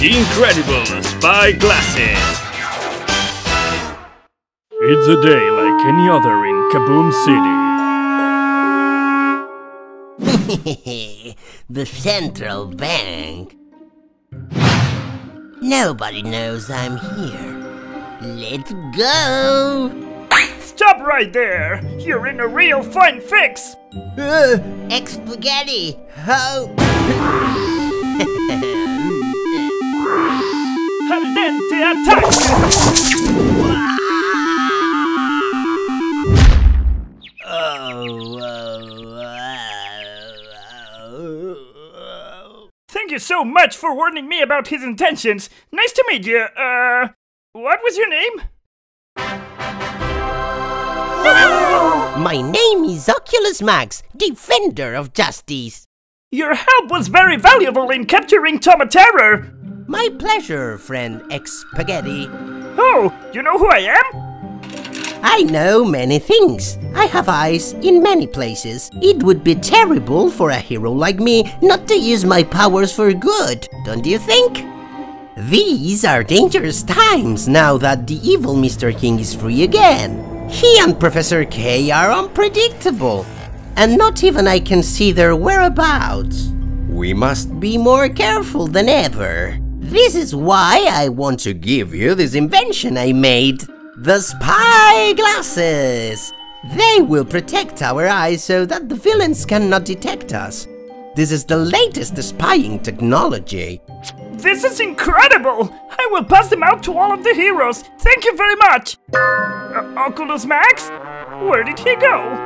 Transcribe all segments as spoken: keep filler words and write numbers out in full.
The Incredible Spy Glasses. It's a day like any other in Kaboom City. The Central Bank. Nobody knows I'm here. Let's go! Stop right there! You're in a real fine fix! Uh, Ex-spaghetti! Ho! Al dente attack! Oh, thank you so much for warning me about his intentions. Nice to meet you. Uh, what was your name? No! My name is Oculus Max, Defender of Justice. Your help was very valuable in capturing Tomaterror. My pleasure, friend Ex-Spaghetti. Oh, you know who I am? I know many things. I have eyes in many places. It would be terrible for a hero like me not to use my powers for good, don't you think? These are dangerous times now that the evil Mister King is free again. He and Professor K are unpredictable, and not even I can see their whereabouts. We must be more careful than ever. This is why I want to give you this invention I made, the spy glasses. They will protect our eyes so that the villains cannot detect us. This is the latest spying technology. This is incredible! I will pass them out to all of the heroes! Thank you very much! Uh, Oculus Max? Where did he go?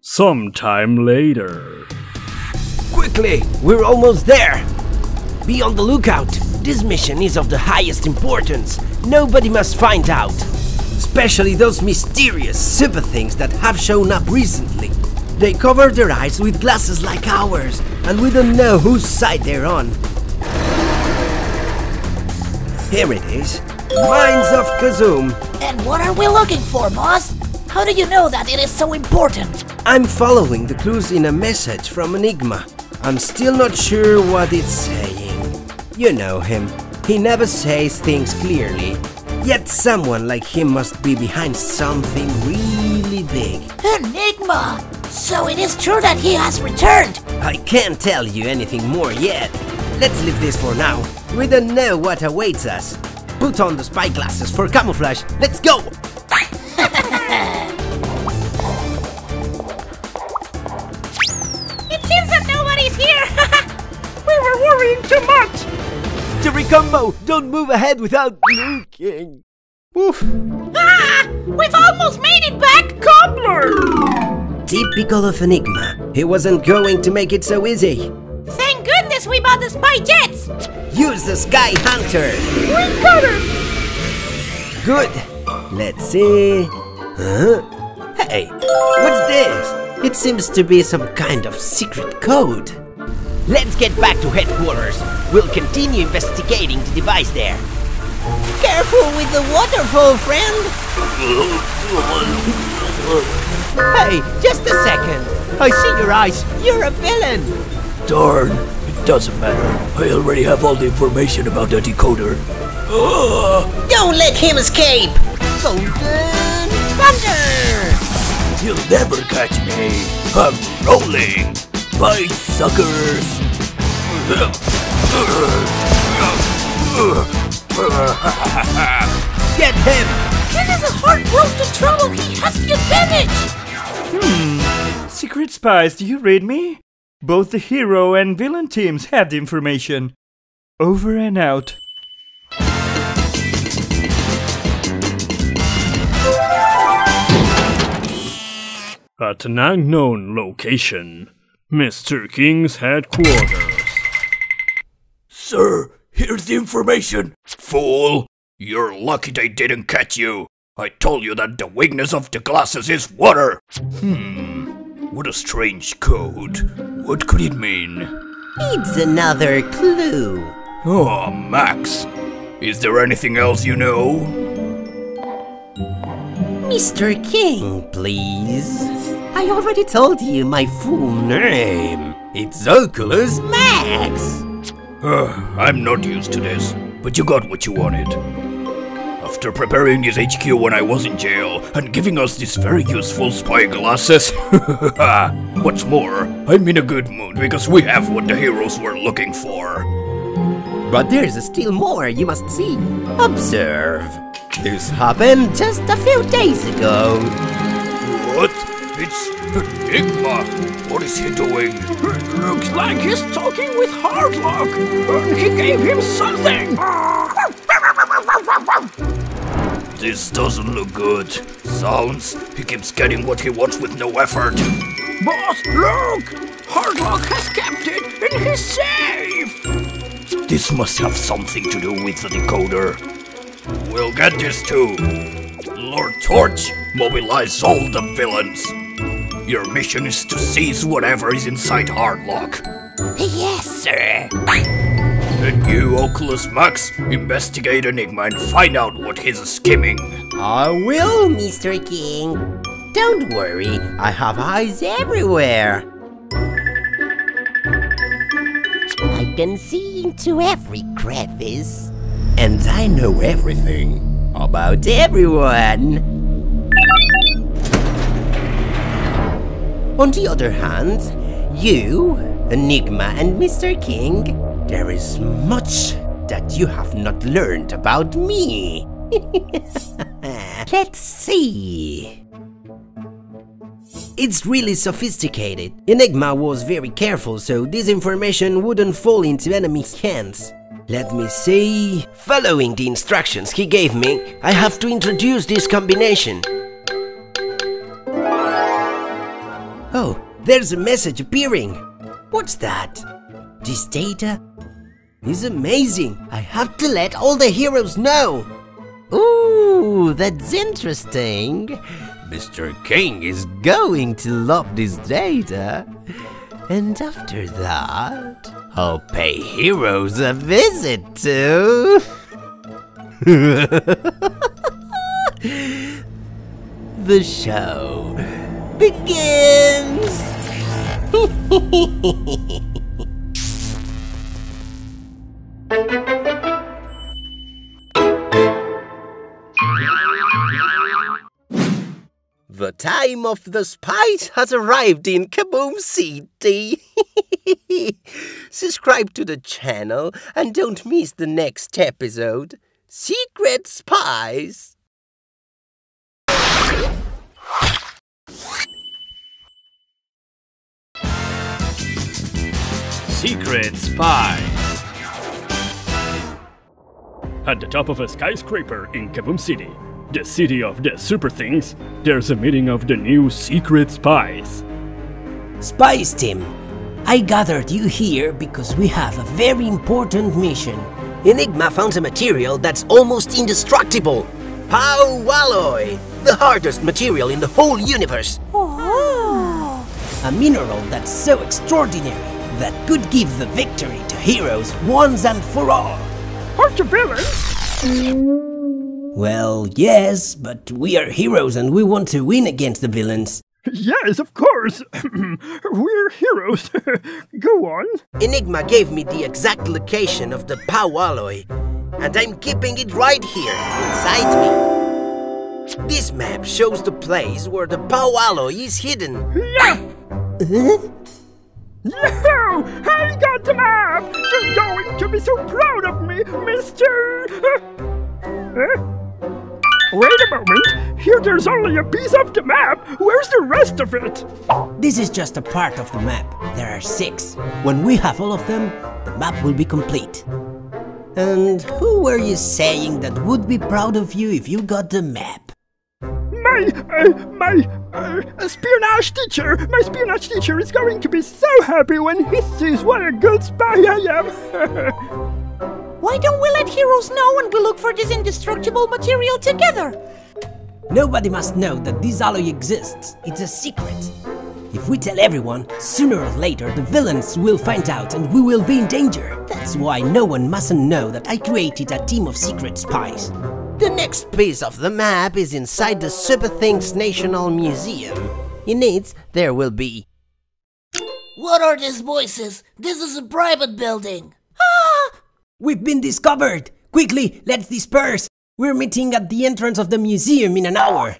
Sometime later. Quickly! We're almost there! Be on the lookout! This mission is of the highest importance! Nobody must find out! Especially those mysterious super things that have shown up recently. They cover their eyes with glasses like ours, and we don't know whose side they're on. Here it is. Minds of Kazoom. And what are we looking for, boss? How do you know that it is so important? I'm following the clues in a message from Enigma. I'm still not sure what it's saying. You know him. He never says things clearly. Yet someone like him must be behind something really big. Enigma! So it is true that he has returned! I can't tell you anything more yet. Let's leave this for now. We don't know what awaits us. Put on the spy glasses for camouflage. Let's go! It seems that nobody's here! We were worrying too much! Combo, don't move ahead without looking. Oof. Ah! We've almost made it back, Cobbler! Typical of Enigma. He wasn't going to make it so easy. Thank goodness we bought the spy jets! Use the Sky Hunter! We got it! Good. Let's see. Huh? Hey, what's this? It seems to be some kind of secret code. Let's get back to headquarters. We'll continue investigating the device there. Careful with the waterfall, friend! Hey, just a second. I see your eyes. You're a villain. Darn, it doesn't matter. I already have all the information about the decoder. Ugh. Don't let him escape! Golden Thunder! You'll never catch me. I'm rolling. Bye, suckers! Get him! This is a hard road to travel! He has the advantage! Hmm... Secret Spies, do you read me? Both the hero and villain teams have the information. Over and out. At an unknown location. Mister King's headquarters. Sir, here's the information. Fool, you're lucky they didn't catch you. I told you that the weakness of the glasses is water. Hmm, what a strange code. What could it mean? It's another clue. Oh, Max, is there anything else you know? Mister King, please. I already told you my full name. It's Oculus Max! Uh, I'm not used to this, but you got what you wanted. After preparing his H Q when I was in jail, and giving us these very useful spy glasses, what's more, I'm in a good mood because we have what the heroes were looking for. But there's still more you must see. Observe. This happened just a few days ago. What? It's Enigma! What is he doing? Looks like he's talking with Hardlock! He gave him something! This doesn't look good. Sounds, he keeps getting what he wants with no effort. Boss, look! Hardlock has kept it and he's safe! This must have something to do with the decoder. We'll get this too. Lord Torch, mobilize all the villains. Your mission is to seize whatever is inside Hardlock. Yes, sir. And you, Oculus Max, investigate Enigma and find out what he's skimming. I will, Mister King. Don't worry, I have eyes everywhere. I can see into every crevice. And I know everything about everyone. On the other hand, you, Enigma and Mister King, there is much that you have not learned about me. Let's see. It's really sophisticated. Enigma was very careful so this information wouldn't fall into enemy's hands. Let me see. Following the instructions he gave me, I have to introduce this combination. Oh, there's a message appearing. What's that? This data is amazing. I have to let all the heroes know. Ooh, that's interesting. Mister King is going to love this data. And after that, I'll pay heroes a visit too. The show begins! The time of the spies has arrived in Kaboom City! Subscribe to the channel and don't miss the next episode, Secret Spies! Secret Spies. At the top of a skyscraper in Kaboom City, the city of the SuperThings, there's a meeting of the new Secret Spies. Spies team, I gathered you here because we have a very important mission. Enigma found a material that's almost indestructible. Pow Alloy, the hardest material in the whole universe. Oh. A mineral that's so extraordinary that could give the victory to heroes once and for all. Or to villains? Well, yes, but we are heroes and we want to win against the villains. Yes, of course. We're heroes. Go on. Enigma gave me the exact location of the Pow Alloy, and I'm keeping it right here, inside me. This map shows the place where the Pow Alloy is hidden. Yeah! Huh? Yo! I got the map! You're going to be so proud of me, mister! Huh? Wait a moment! Here there's only a piece of the map! Where's the rest of it? This is just a part of the map. There are six. When we have all of them, the map will be complete. And who were you saying that would be proud of you if you got the map? My, uh, my, uh, espionage teacher! My espionage teacher is going to be so happy when he sees what a good spy I am! Why don't we let heroes know and we look for this indestructible material together? Nobody must know that this alloy exists. It's a secret. If we tell everyone, sooner or later the villains will find out and we will be in danger. That's why no one mustn't know that I created a team of secret spies. The next piece of the map is inside the SuperThings National Museum. In it, there will be... What are these voices? This is a private building! Ah! We've been discovered! Quickly, let's disperse! We're meeting at the entrance of the museum in an hour!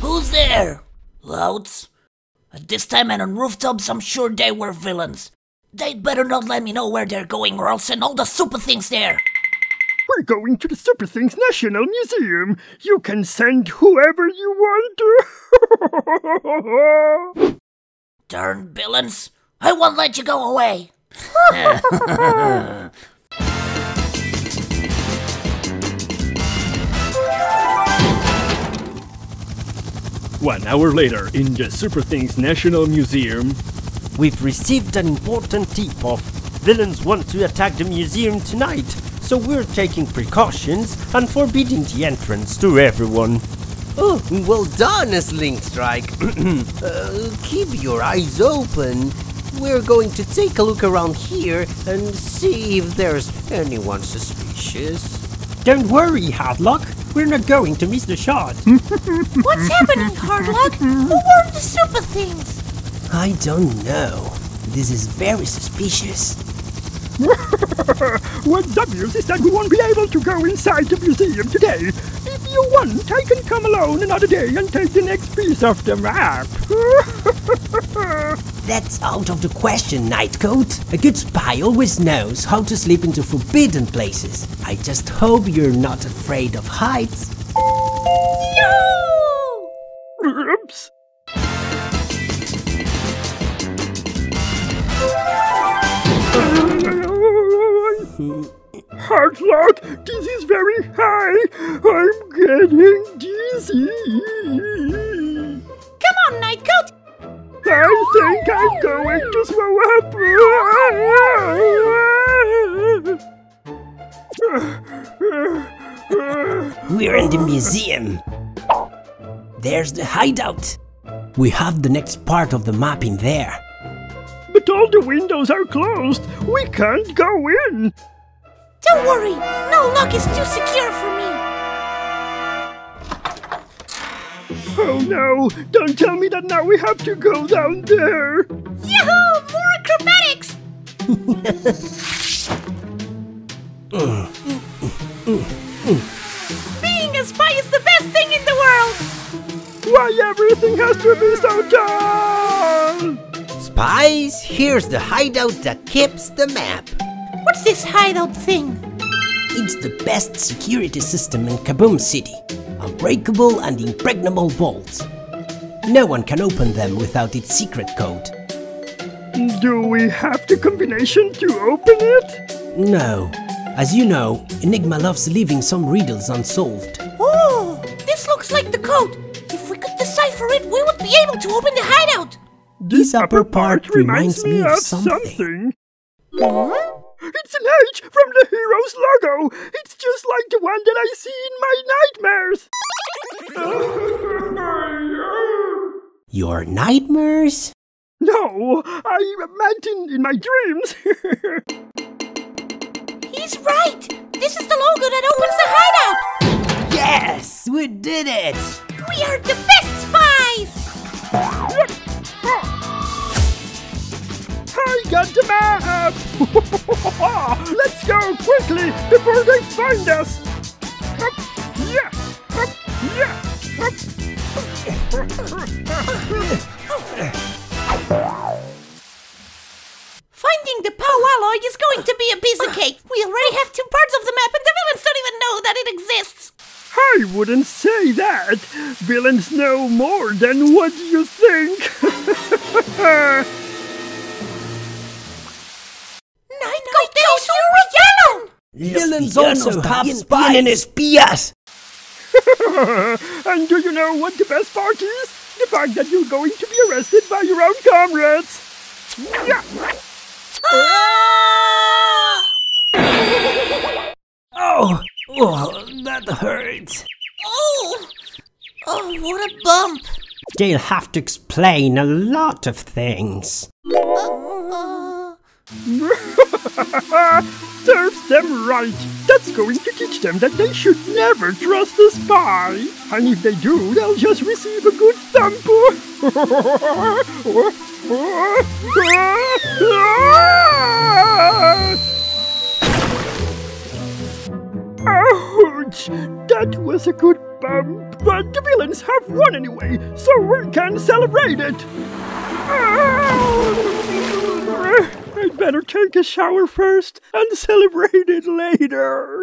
Who's there? Louts? At this time and on rooftops, I'm sure they were villains. They'd better not let me know where they're going or I'll send all the super things there! We're going to the SuperThings National Museum! You can send whoever you want! Darn villains! I won't let you go away! One hour later, in the SuperThings National Museum... We've received an important tip-off. Villains want to attack the museum tonight, so we're taking precautions and forbidding the entrance to everyone. Oh, well done, Slingstrike. uh, keep your eyes open. We're going to take a look around here and see if there's anyone suspicious. Don't worry, Hardlock. We're not going to miss the shot. What's happening, Hardlock? Who were the super things? I don't know. This is very suspicious. What W's is that we won't be able to go inside the museum today. If you want, I can come alone another day and take the next piece of the map. That's out of the question, Nightcoat. A good spy always knows how to slip into forbidden places. I just hope you're not afraid of heights. No! Oops. Hardlock, this is very high. I'm getting dizzy. Come on, Nightcoat. I think I'm going to throw up. We're in the museum. There's the hideout. We have the next part of the map in there. But all the windows are closed. We can't go in. Don't worry, no lock is too secure for me. Oh no, don't tell me that now we have to go down there. Yahoo, more acrobatics! Being a spy is the best thing in the world! Why everything has to be so dull? Spies, here's the hideout that keeps the map. What's this hideout thing? It's the best security system in Kaboom City. Unbreakable and impregnable vaults. No one can open them without its secret code. Do we have the combination to open it? No. As you know, Enigma loves leaving some riddles unsolved. Oh, this looks like the code. If we could decipher it, we would be able to open the hideout. This, this upper part, part reminds me of, of something. something. It's an H from the hero's logo! It's just like the one that I see in my nightmares! Your nightmares? No, I meant in, in my dreams! He's right! This is the logo that opens the hideout! Yes, we did it! We are the best spies! I got the map! Let's go quickly before they find us! Up, yeah! Up, yeah! Up. Finding the Pow Alloy is going to be a piece of cake! We already have two parts of the map and the villains don't even know that it exists! I wouldn't say that! Villains know more than what you think! Villains also have spies! And do you know what the best part is? The fact that you're going to be arrested by your own comrades! Yeah. Ah! Oh, oh, that hurts! Oh, oh, what a bump! They'll have to explain a lot of things. Uh, uh... Serves them right. That's going to teach them that they should never trust a spy. And if they do, they'll just receive a good thumper. Ouch! That was a good bump, but the villains have won anyway, so we can celebrate it! I'd better take a shower first and celebrate it later!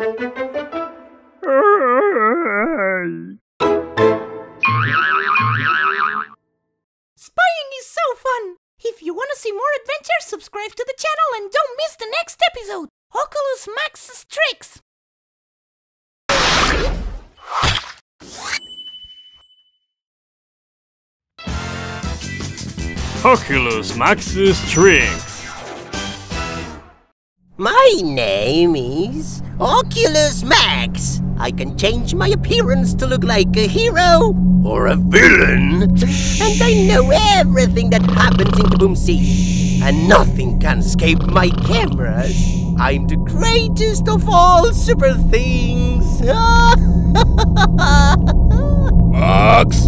Spying is so fun! If you want to see more adventures, subscribe to the channel and don't miss the next episode! Oculus Max's Tricks! Oculus Max's Tricks. My name is Oculus Max. I can change my appearance to look like a hero or a villain. And I know everything that happens in Kaboom City. And nothing can escape my cameras. I'm the greatest of all super things. Max?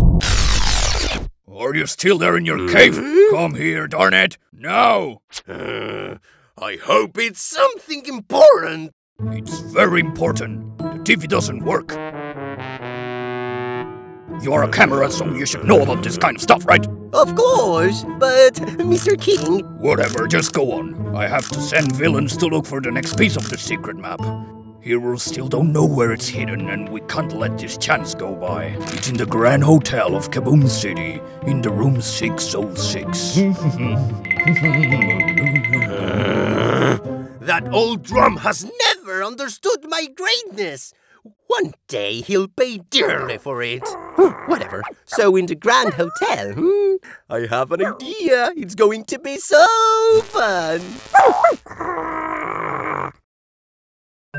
Are you still there in your cave? Come here, darn it! No! Uh, I hope it's something important. It's very important. The T V doesn't work. You're a camera, so you should know about this kind of stuff, right? Of course, but Mister King... Whatever, just go on. I have to send villains to look for the next piece of the secret map. Heroes still don't know where it's hidden, and we can't let this chance go by. It's in the Grand Hotel of Kaboom City, in the room six oh six. uh, that old drum has never understood my greatness. One day he'll pay dearly for it. Whatever. So in the Grand Hotel, hmm, I have an idea. It's going to be so fun.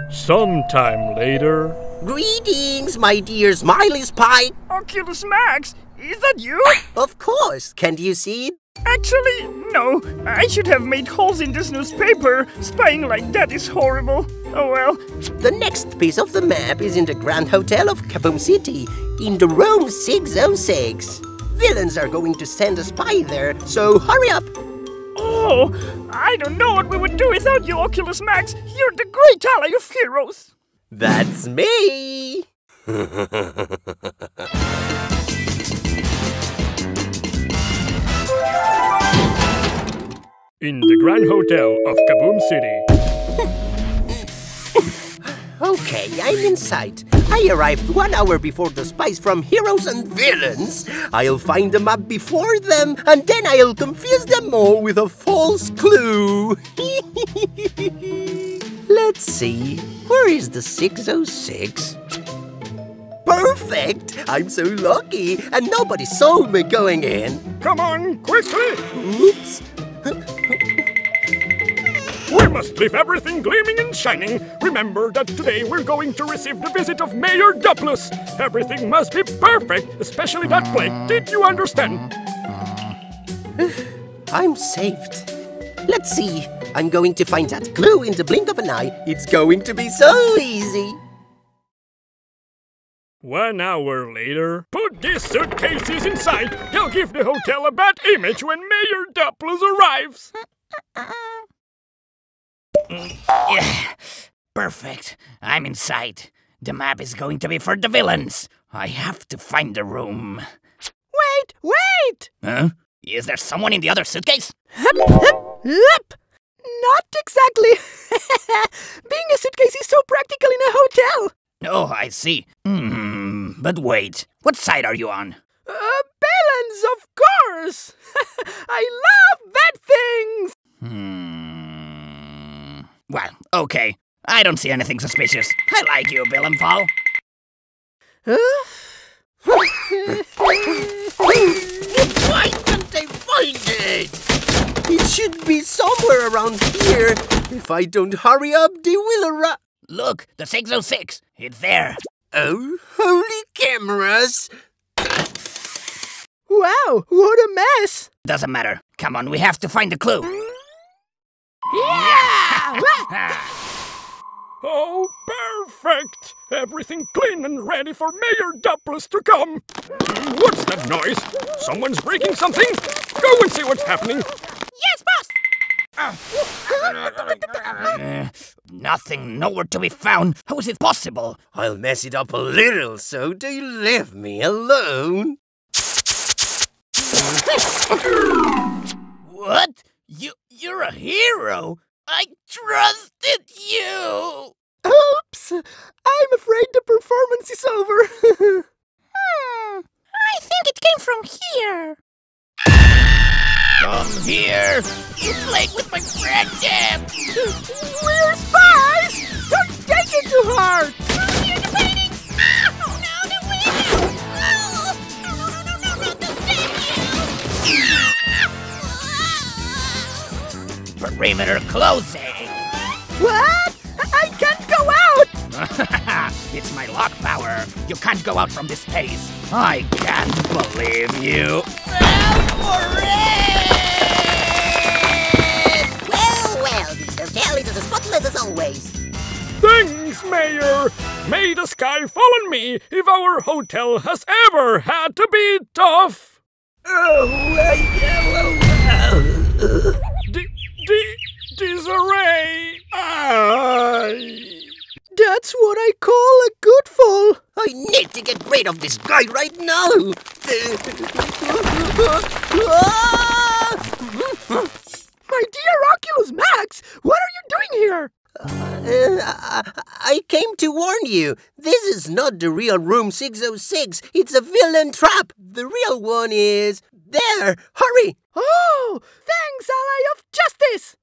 Sometime later. Greetings, my dear Smiley Spike. Oculus Max, is that you? Of course. Can you see it? Actually, no. I should have made holes in this newspaper. Spying like that is horrible. Oh well. The next piece of the map is in the Grand Hotel of Kaboom City, in the room six oh six. Villains are going to send a spy there, so hurry up. Oh, I don't know what we would do without you, Oculus Max. You're the great ally of heroes. That's me. In the Grand Hotel of Kaboom City. Okay, I'm inside. I arrived one hour before the spies from heroes and villains. I'll find the map before them, and then I'll confuse them all with a false clue. Let's see, where is the six oh six? Perfect! I'm so lucky, and nobody saw me going in. Come on, quickly! Oops! We must leave everything gleaming and shining. Remember that today we're going to receive the visit of Mayor Douglas. Everything must be perfect, especially that plate. Did you understand? I'm saved. Let's see. I'm going to find that clue in the blink of an eye. It's going to be so easy. One hour later, put these suitcases inside. They'll give the hotel a bad image when Mayor Doublers arrives. Perfect. I'm inside. The map is going to be for the villains. I have to find the room. Wait, wait! Huh? Is there someone in the other suitcase? Hup, hup, hup. Not exactly. Being a suitcase is so practical in a hotel. Oh, I see. Hmm, but wait, what side are you on? Uh, balance, of course! I love bad things! Hmm... Well, okay. I don't see anything suspicious. I like you, Bill and Paul. Huh? Why can't I find it? It should be somewhere around here. If I don't hurry up, they will arrive. Look, the six oh six. It's there. Oh, holy cameras. Wow, what a mess. Doesn't matter. Come on, we have to find the clue. Yeah! Oh, perfect! Everything clean and ready for Mayor Douglas to come! What's that noise? Someone's breaking something? Go and see what's happening! Yes, boss! Uh, nothing, nowhere to be found. How is it possible? I'll mess it up a little, so do you leave me alone? What? You, you're a hero? I trusted you! Oops! I'm afraid the performance is over. hmm. I think it came from here. Come here! You played with my friendship! We're spies! Don't take it too hard! Oh, you're debating! Ah! Oh no, the winning! Oh! No, no, no, no, no, the venue! Ah! Perimeter closing! What? I can't go out! It's my lock power! You can't go out from this space! I can't believe you! Hooray! Is as spotless as always. Thanks, Mayor! May the sky fall on me if our hotel has ever had to be tough! Oh, I know. Oh, oh. D D Disarray! I... That's what I call a good fall! I need to get rid of this guy right now! Ah! My dear Oculus Max, what are you doing here? Uh, uh, I came to warn you. This is not the real room six oh six. It's a villain trap. The real one is there. Hurry. Oh, thanks, Ally of Justice.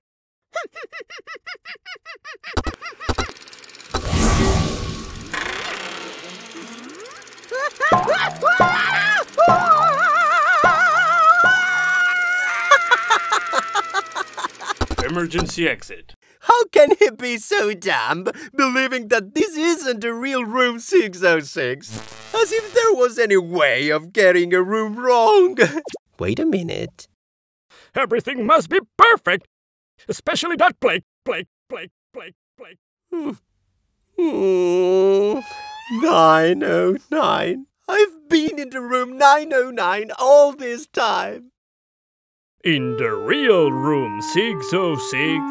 Emergency exit. How can he be so dumb, believing that this isn't the real room six oh six? As if there was any way of getting a room wrong. Wait a minute. Everything must be perfect. Especially that plate, plate, plate, plate, plate. Mm. Mm. nine oh nine. I've been in the room nine oh nine all this time. In the real room six oh six.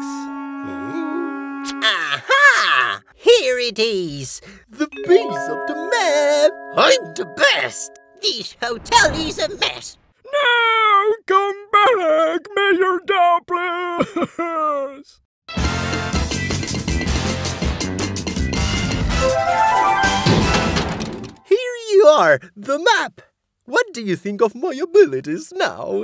Aha! Here it is! The piece of the map! I'm the best! This hotel is a mess! No! Come back, Mayor Doublers! Here you are, the map! What do you think of my abilities now?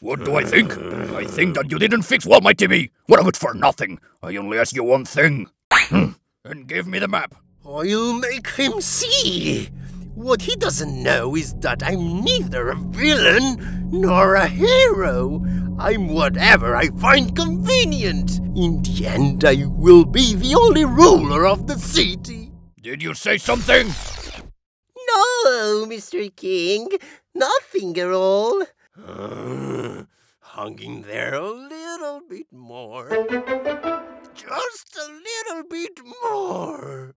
What do I think? I think that you didn't fix well my T V. What a good for nothing. I only ask you one thing. And give me the map. I'll make him see. What he doesn't know is that I'm neither a villain nor a hero. I'm whatever I find convenient. In the end, I will be the only ruler of the city. Did you say something? No, Mister King, nothing at all. Uh, hanging there a little bit more. Just a little bit more.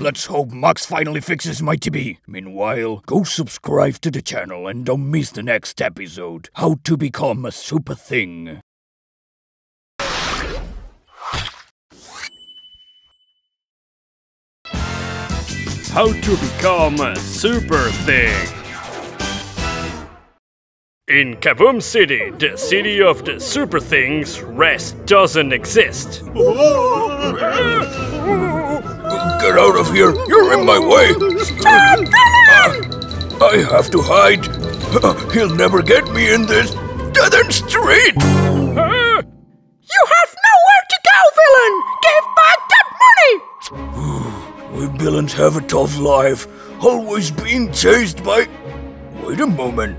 Let's hope Max finally fixes my T V. Meanwhile, go subscribe to the channel and don't miss the next episode, How to Become a Super Thing. How to become a super thing. In Kaboom City, the city of the super things, rest doesn't exist. Get out of here! You're in my way! Stop! Uh, I have to hide. He'll never get me in this dead end street! Uh, you have nowhere to go, villain! Give back that money! We villains have a tough life, always being chased by... Wait a moment,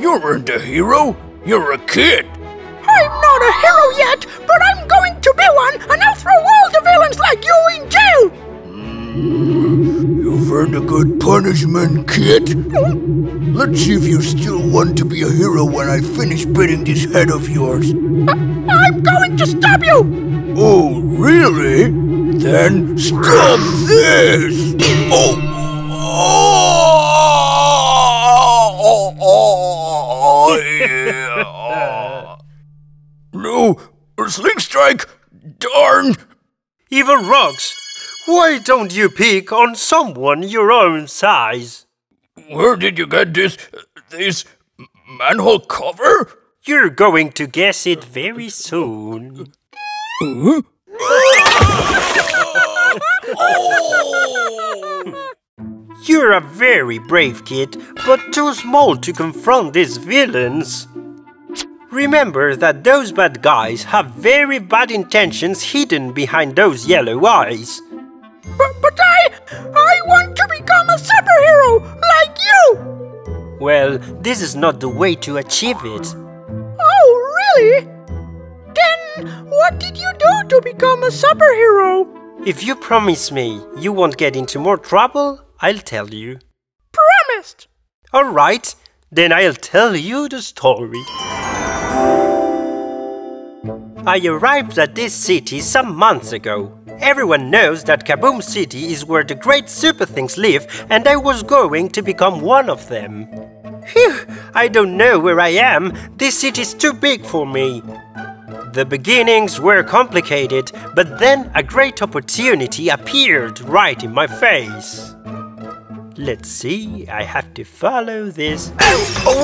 you aren't a hero, you're a kid! I'm not a hero yet, but I'm going to be one, and I'll throw all the villains like you in jail! Mm, you've earned a good punishment, kid. Let's see if you still want to be a hero when I finish beating this head of yours. I I'm going to stab you! Oh, really? Then stop this! Oh! Oh! Oh! Yeah. No! Slingstrike! Darn! Evil Rocks! Why don't you pick on someone your own size? Where did you get this... this... manhole cover? You're going to guess it very soon. Huh? Oh. You're a very brave kid, but too small to confront these villains. Remember that those bad guys have very bad intentions hidden behind those yellow eyes. But, but I... I want to become a superhero, like you! Well, this is not the way to achieve it. Oh, really? Then, what did you do to become a superhero? If you promise me you won't get into more trouble, I'll tell you. Promised! Alright, then I'll tell you the story. I arrived at this city some months ago. Everyone knows that Kaboom City is where the great SuperThings live, and I was going to become one of them. Phew, I don't know where I am, this city is too big for me. The beginnings were complicated, but then a great opportunity appeared right in my face. Let's see, I have to follow this. Oh!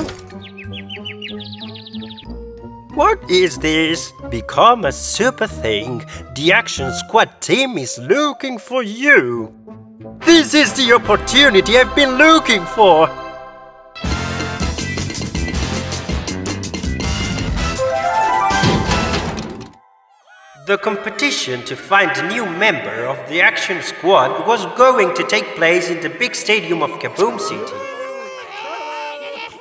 What is this? Become a super thing. The Action Squad team is looking for you. This is the opportunity I've been looking for. The competition to find a new member of the Action Squad was going to take place in the big stadium of Kaboom City.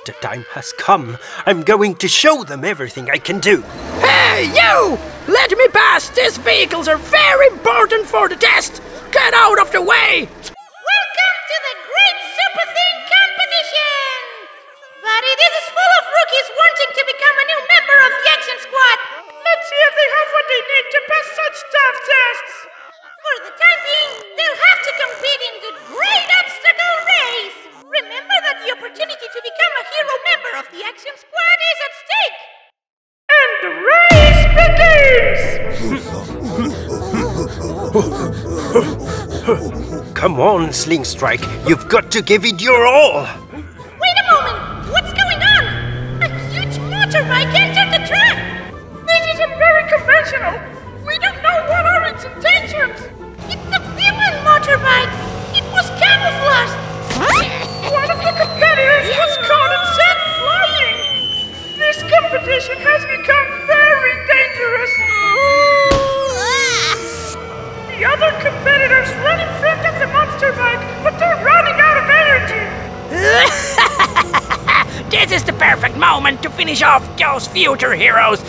The time has come. I'm going to show them everything I can do. Hey, you! Let me pass! These vehicles are very important for the test! Get out of the way! Welcome to the Great Super Thing Competition! But it is full of rookies wanting to become a new member of the Action Squad! Let's see if they have what they need to pass such tough tests! For the time being, they'll have to compete in the Great Obstacle Race! Remember that the opportunity to become a hero member of the Action Squad is at stake! And the race begins! Come on, Slingstrike, you've got to give it your all! Wait a moment! What's going on? A huge motorbike entered the track! This isn't very conventional! We don't know what are its intentions! It's a human motorbike! It was camouflaged! One of the competitors was caught and sent flying! This competition has become very dangerous! The other competitors run in front of the monster bike, but they're running out of energy! This is the perfect moment to finish off those future heroes!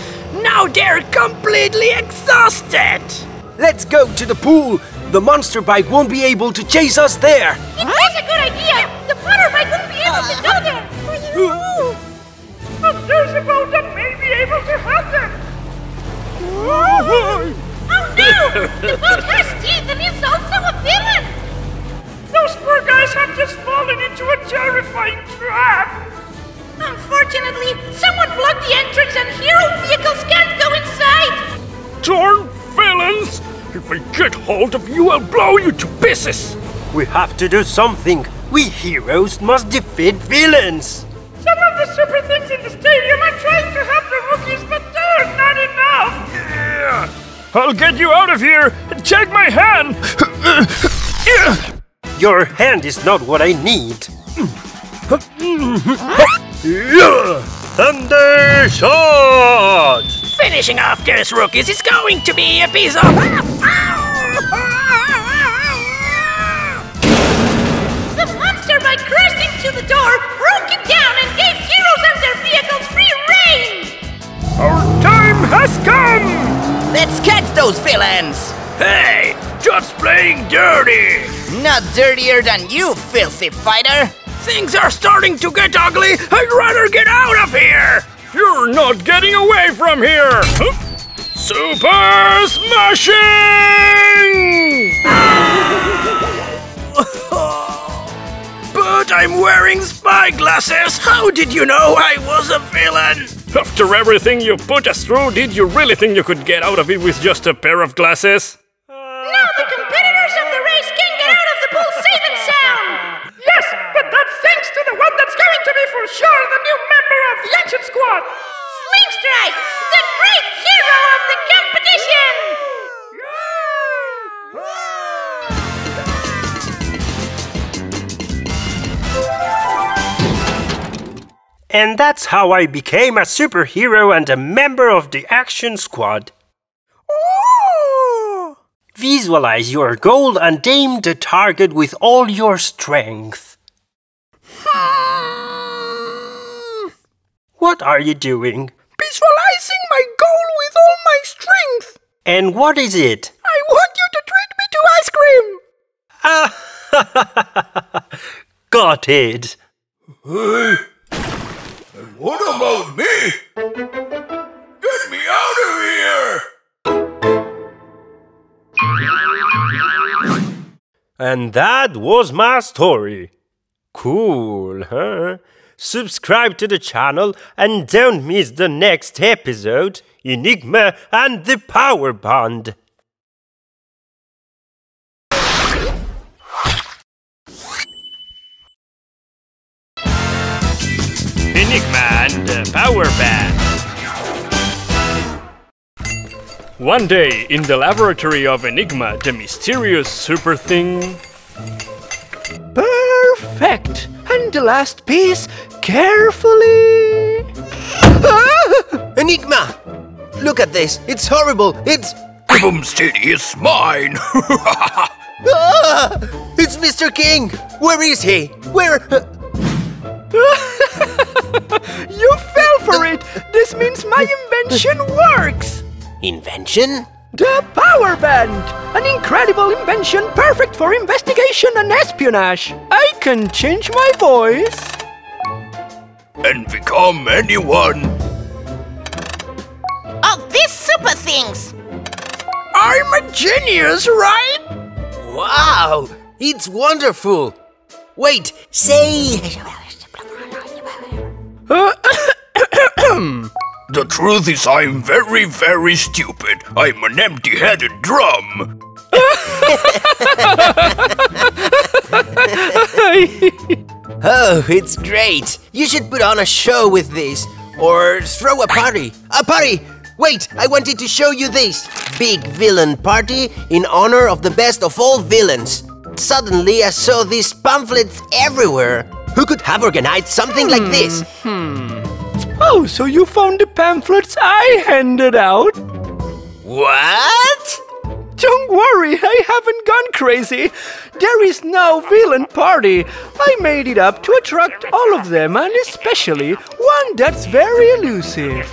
Now they're completely exhausted! Let's go to the pool! The monster bike won't be able to chase us there! It was a good idea! The motorbike won't be able to go there! But there's a boat that may be able to help them! Oh no! The boat has teeth and is also a villain! Those poor guys have just fallen into a terrifying trap! Unfortunately, someone blocked the entrance and hero vehicles can't go inside! Darn villains! If I get hold of you, I'll blow you to pieces! We have to do something! We heroes must defeat villains! Some of the super things in the stadium are trying to help the rookies, but they're not enough! Yeah. I'll get you out of here! Take my hand! Your hand is not what I need! Thunder shot! Finishing off those rookies is going to be a piece of... Crashed into the door, broke it down, and gave heroes and their vehicles free reign! Our time has come! Let's catch those villains! Hey! Just playing dirty! Not dirtier than you, filthy fighter! Things are starting to get ugly! I'd rather get out of here! You're not getting away from here! Huh? Super Smashing! But I'm wearing spy glasses! How did you know I was a villain? After everything you put us through, did you really think you could get out of it with just a pair of glasses? Now the competitors of the race can get out of the pool safe and sound! Yes, but that's thanks to the one that's going to be for sure the new member of the Action Squad! Slingstrike, the great hero of the competition! And that's how I became a superhero and a member of the Action Squad. Ooh. Visualize your goal and aim the target with all your strength. Hmm. What are you doing? Visualizing my goal with all my strength. And what is it? I want you to treat me to ice cream. Ah, got it. Hey. And what about me? Get me out of here! And that was my story. Cool, huh? Subscribe to the channel and don't miss the next episode, Enigma and the Power Bond. Enigma and the Power Band. One day, in the laboratory of Enigma, the mysterious super thing... Perfect! And the last piece, carefully... Ah! Enigma! Look at this, it's horrible, it's... Kaboom City is mine! Ah! It's Mister King! Where is he? Where... You fell for it! This means my invention works! Invention? The Power Band! An incredible invention perfect for investigation and espionage! I can change my voice... and become anyone! Oh, these super things! I'm a genius, right? Wow! It's wonderful! Wait, say... Uh, the truth is I'm very, very stupid. I'm an empty-headed drum. Oh, it's great. You should put on a show with this. Or throw a party. A party! Wait, I wanted to show you this. Big villain party in honor of the best of all villains. Suddenly I saw these pamphlets everywhere. Who could have organized something like this? Hmm. Oh, so you found the pamphlets I handed out? What? Don't worry, I haven't gone crazy. There is no villain party. I made it up to attract all of them, and especially one that's very elusive.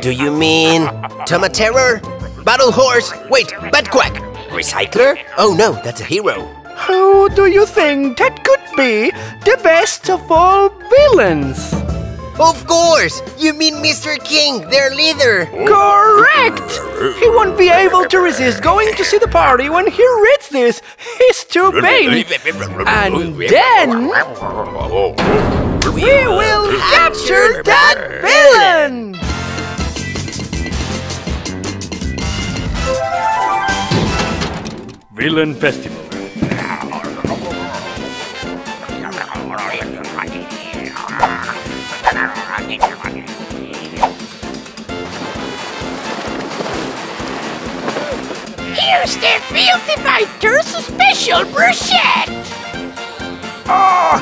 Do you mean Tomaterror? Battle Horse? Wait, Batquack? Recycler? Oh no, that's a hero. Who do you think that could be the best of all villains? Of course! You mean Mister King, their leader! Correct! He won't be able to resist going to see the party when he reads this. He's too vain. And then... we will capture that villain! Villain Festival. Here's the Beauty Fighter's special bruschette! Oh,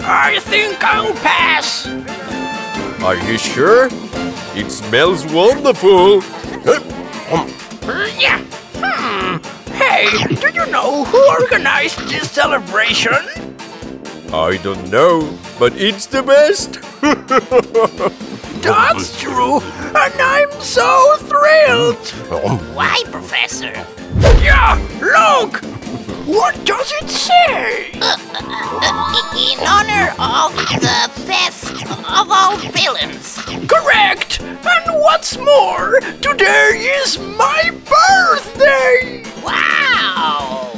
I think I'll pass! Are you sure? It smells wonderful! Yeah. Hmm. Hey, do you know who organized this celebration? I don't know, but it's the best! that's true, and I'm so thrilled! Why, Professor? Yeah, look! What does it say? Uh, uh, uh, in honor of the best of all villains. Correct! And what's more, today is my birthday! Wow!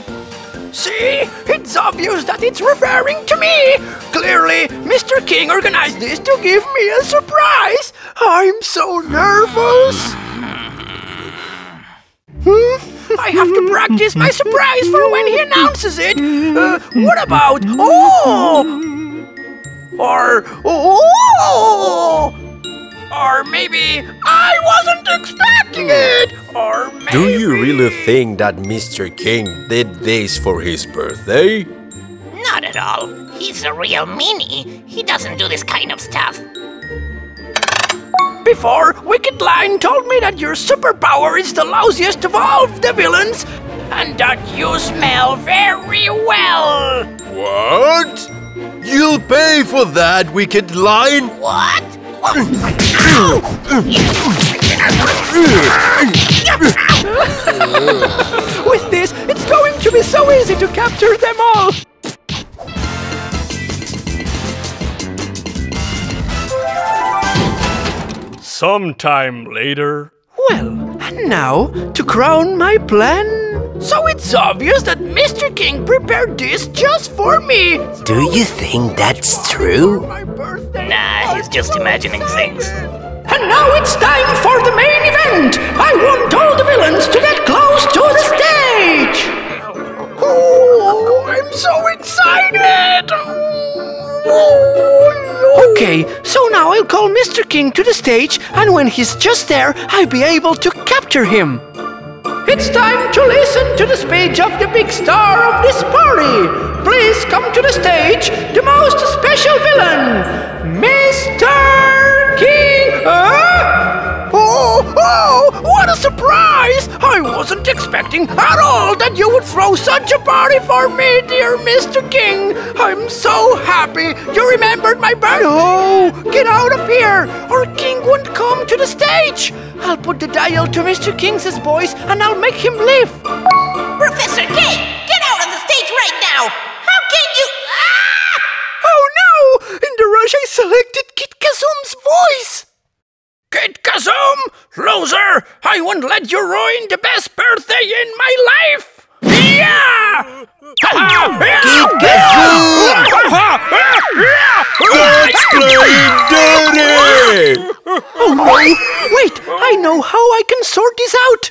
See? It's obvious that it's referring to me! Clearly, Mister King organized this to give me a surprise! I'm so nervous! Hmm? I have to practice my surprise for when he announces it! Uh, what about... Oh! Or... Oh! Or maybe... I wasn't expecting it! Or maybe... Do you really think that Mister King did this for his birthday? Not at all. He's a real meanie. He doesn't do this kind of stuff. Before, Wicked Lion told me that your superpower is the lousiest of all of the villains and that you smell very well. What? You'll pay for that, Wicked Lion. What? With this, it's going to be so easy to capture them all. Sometime later. Well, and now, to crown my plan. So it's obvious that Mister King prepared this just for me. Do you think that's true? Nah, he's just imagining things. And now it's time for the main event. I want all the villains to get close to the stage. Oh, I'm so excited. Okay, so now I'll call Mister King to the stage, and when he's just there, I'll be able to capture him. It's time to listen to the speech of the big star of this party. Please come to the stage, the most special villain, Mister King. Uh? Oh, oh, what a surprise! I wasn't expecting at all that you would throw such a party for me, dear Mister King. I'm so happy you remembered my birthday. Oh, get out of here, or King won't come to the stage. I'll put the dial to Mister King's voice and I'll make him leave. Professor K, get out of the stage right now. How can you? Ah! Oh no! In the rush I selected Kit Kazoom's voice. Kid Kazoom! Loser! I won't let you ruin the best birthday in my life! Yeah! Kid Kazoom! That's playing dirty! Oh no! Wait! I know how I can sort this out!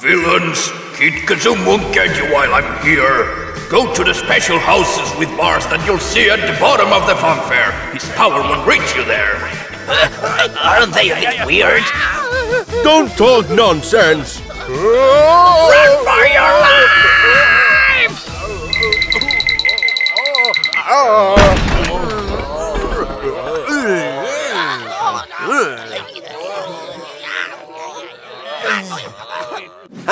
Villains! Kid Kazoom won't get you while I'm here! Go to the special houses with bars that you'll see at the bottom of the funfair! His power won't reach you there! Aren't they a bit weird? Don't talk nonsense! Run for your lives!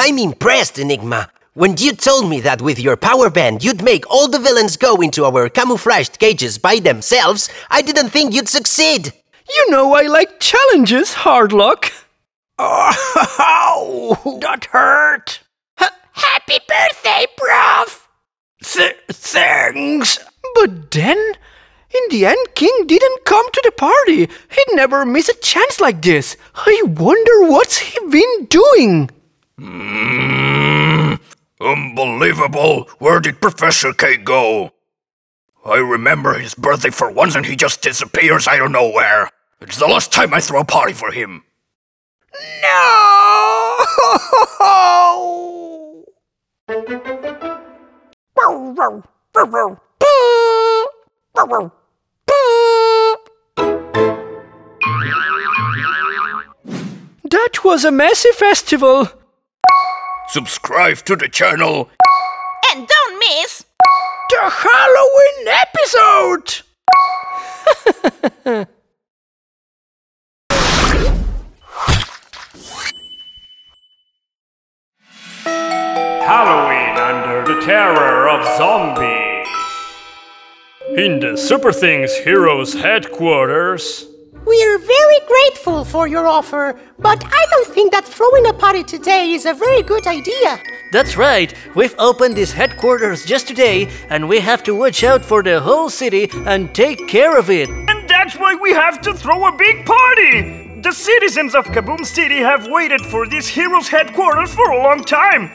I'm impressed, Enigma. When you told me that with your power band you'd make all the villains go into our camouflaged cages by themselves, I didn't think you'd succeed! You know I like challenges, Hardlock. Oh, that hurt. H Happy birthday, Prof. Th thanks. But then, in the end, King didn't come to the party. He'd never miss a chance like this. I wonder what's he been doing. Mm, unbelievable. Where did Professor K go? I remember his birthday for once and he just disappears I don't know where. It's the last time I throw a party for him. No! That was a messy festival. Subscribe to the channel. And don't miss the Halloween episode. Halloween under the terror of zombies. In the SuperThings Heroes headquarters, We're very grateful for your offer, but I don't think that throwing a party today is a very good idea. That's right. We've opened these headquarters just today, and we have to watch out for the whole city and take care of it. And that's why we have to throw a big party! The citizens of Kaboom City have waited for this hero's headquarters for a long time.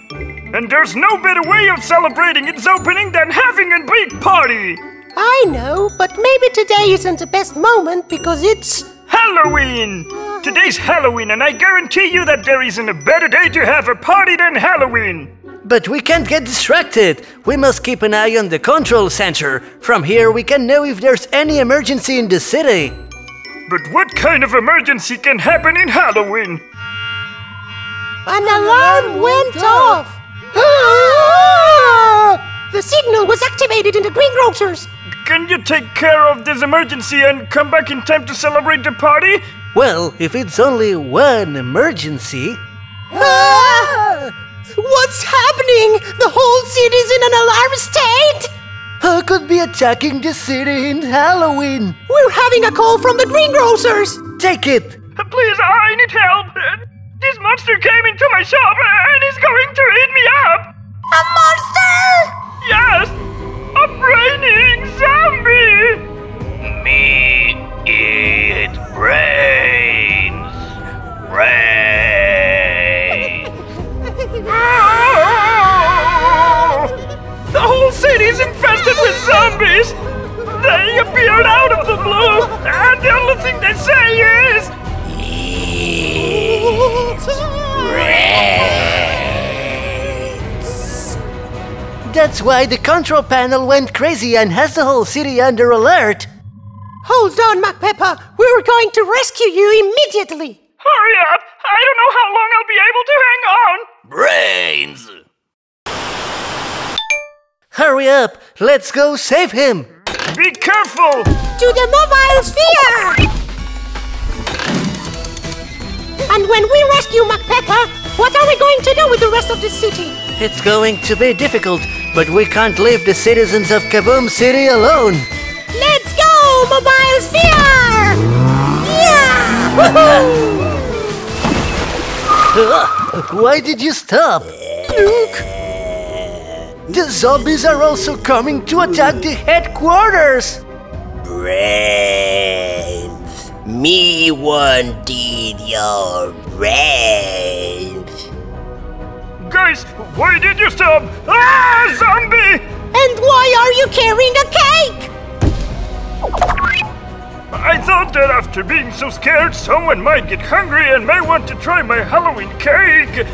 And there's no better way of celebrating its opening than having a big party! I know, but maybe today isn't the best moment because it's... Halloween! Uh... Today's Halloween, and I guarantee you that there isn't a better day to have a party than Halloween! But we can't get distracted. We must keep an eye on the control center. From here we can know if there's any emergency in the city. But what kind of emergency can happen in Halloween? An alarm went off! Ah! The signal was activated in the greengrocers! Can you take care of this emergency and come back in time to celebrate the party? Well, if it's only one emergency... Ah! What's happening? The whole city's in an alarm state! Who could be attacking the city in Halloween? We're having a call from the greengrocers! Take it! Please, I need help! This monster came into my shop and is going to eat me up! A monster? Yes! A raining zombie! Me eat brains! Brains! Oh! The whole city is in with zombies! They appeared out of the blue, and the only thing they say is... That's why the control panel went crazy and has the whole city under alert! Hold on, MacPepper! We're going to rescue you immediately! Hurry up! I don't know how long I'll be able to hang on! Brains! Hurry up! Let's go save him! Be careful! To the Mobile Sphere! And when we rescue MacPepper, what are we going to do with the rest of the city? It's going to be difficult, but we can't leave the citizens of Kaboom City alone! Let's go, Mobile Sphere! Yeah! Woohoo! Why did you stop? Look! The zombies are also coming to attack the headquarters! Brains! Me wanted your brains! Guys, why did you stop? Ah, zombie! And why are you carrying a cake? I thought that after being so scared, someone might get hungry and may want to try my Halloween cake!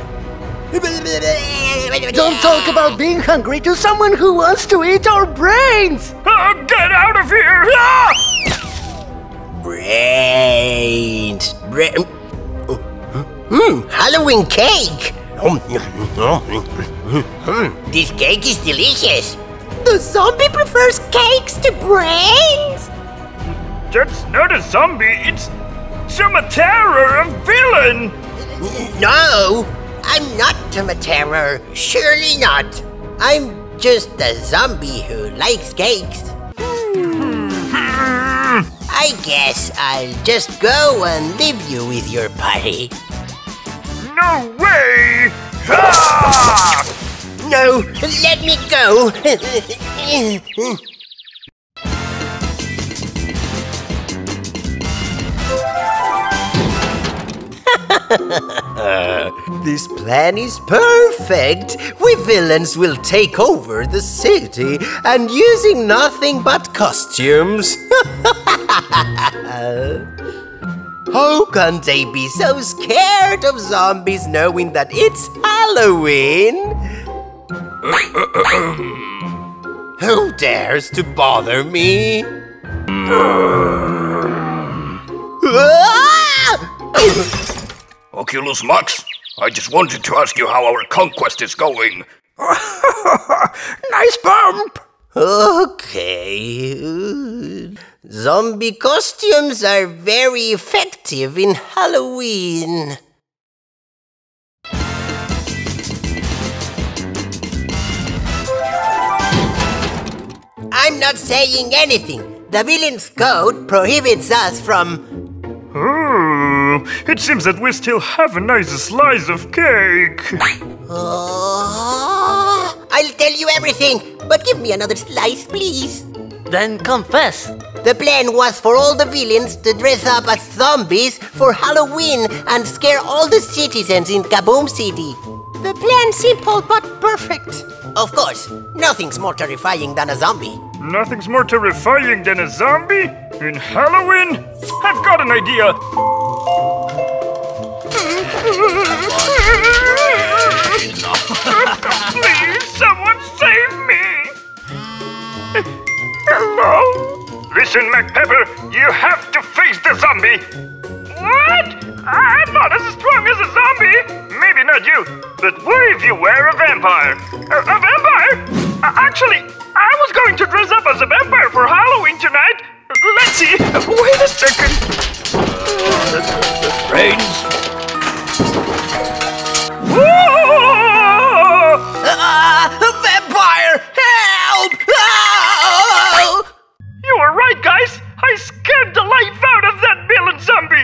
Don't talk about being hungry to someone who wants to eat our brains! Oh, get out of here! Ah! Brains... Bra mm, Halloween cake! This cake is delicious! The zombie prefers cakes to brains? That's not a zombie, it's... Tomaterror, a villain! No! I'm not Tomaterror, surely not. I'm just a zombie who likes cakes. I guess I'll just go and leave you with your party. No way! Ah! No, let me go! This plan is perfect! We villains will take over the city and using nothing but costumes! How can they be so scared of zombies knowing that it's Halloween? Who dares to bother me? Oculus Max, I just wanted to ask you how our conquest is going. Nice bump! Okay... Zombie costumes are very effective in Halloween. I'm not saying anything. The villain's code prohibits us from... Oh, it seems that we still have a nice slice of cake. Uh, I'll tell you everything, but give me another slice, please. Then confess. The plan was for all the villains to dress up as zombies for Halloween and scare all the citizens in Kaboom City. The plan simple but perfect. Of course, nothing's more terrifying than a zombie. Nothing's more terrifying than a zombie? In Halloween? I've got an idea! Please, someone save me! Hello? Listen, MacPepper, you have to face the zombie! What? I'm not as strong as a zombie! Maybe not you, but what if you were a vampire? A, a vampire? Uh, actually, I was going to dress up as a vampire for Halloween tonight. Let's see. Wait a second. Uh, Brains. Whoa! Uh, a vampire! Help! Oh! You were right, guys. I scared the life out of that villain zombie.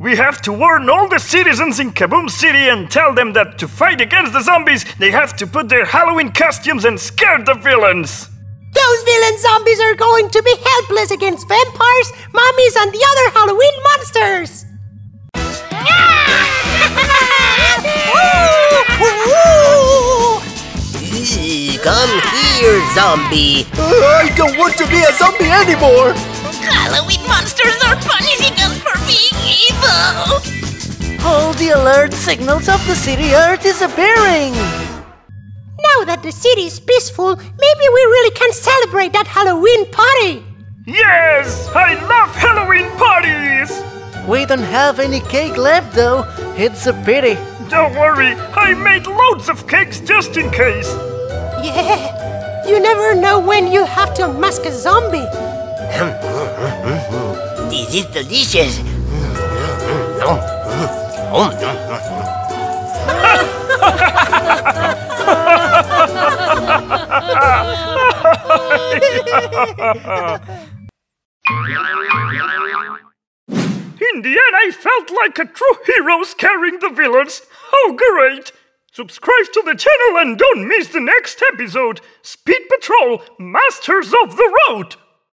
We have to warn all the citizens in Kaboom City and tell them that to fight against the zombies, they have to put their Halloween costumes and scare the villains. Those villain zombies are going to be helpless against vampires, mummies, and the other Halloween monsters. Eee, come here, zombie. Uh, I don't want to be a zombie anymore. Halloween monsters are punishing us for being evil! All the alert signals of the city are disappearing! Now that the city is peaceful, maybe we really can celebrate that Halloween party! Yes! I love Halloween parties! We don't have any cake left though, it's a pity. Don't worry, I made loads of cakes just in case. Yeah, you never know when you have to mask a zombie. This is delicious. In the end, I felt like a true hero scaring the villains. Oh, great! Subscribe to the channel and don't miss the next episode. Speed Patrol, Masters of the Road.